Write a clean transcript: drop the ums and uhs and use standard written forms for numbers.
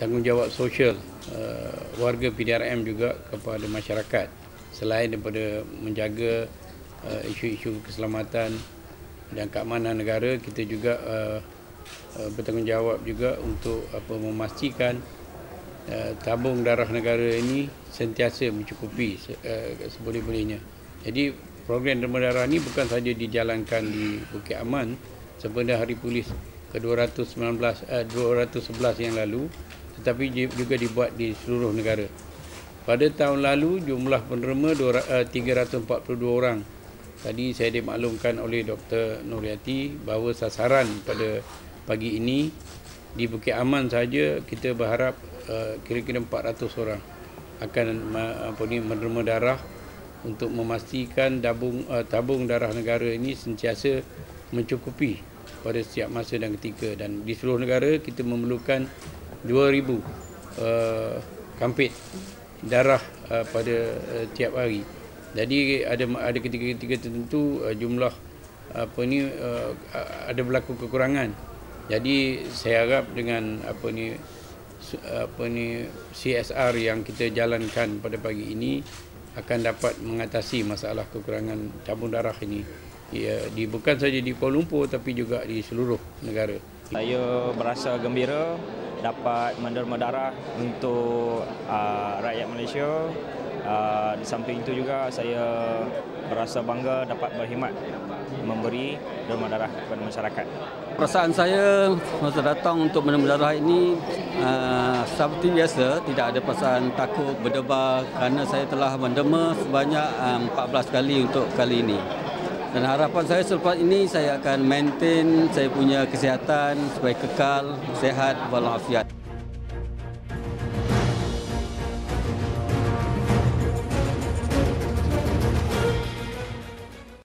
tanggungjawab sosial warga PDRM juga kepada masyarakat, selain daripada menjaga isu-isu keselamatan dan keamanan negara, kita juga bertanggungjawab juga untuk memastikan tabung darah negara ini sentiasa mencukupi seboleh-bolehnya. Jadi program derma darah ini bukan sahaja dijalankan di Bukit Aman sempena Hari Polis ke-211 yang lalu, tetapi juga dibuat di seluruh negara. Pada tahun lalu jumlah penerima 342 orang. Tadi saya dimaklumkan oleh Dr. Nurhayati bahawa sasaran pada pagi ini di Bukit Aman saja kita berharap kira-kira 400 orang akan menerima darah untuk memastikan tabung darah negara ini sentiasa mencukupi pada setiap masa dan ketika. Dan di seluruh negara kita memerlukan 2,000 kampit darah pada tiap hari. Jadi ada ketika-ketika tertentu jumlah ada berlaku kekurangan. Jadi saya harap dengan CSR yang kita jalankan pada pagi ini akan dapat mengatasi masalah kekurangan tabung darah ini. Ya, bukan saja di Kuala Lumpur tapi juga di seluruh negara. Saya berasa gembira dapat menderma darah untuk rakyat Malaysia. Di samping itu juga saya berasa bangga dapat berkhidmat memberi derma darah kepada masyarakat. Perasaan saya masa datang untuk menderma darah ini seperti biasa, tidak ada perasaan takut berdebar kerana saya telah menderma sebanyak 14 kali untuk kali ini. Dan harapan saya selepas ini saya akan maintain saya punya kesihatan supaya kekal, sehat walafiat.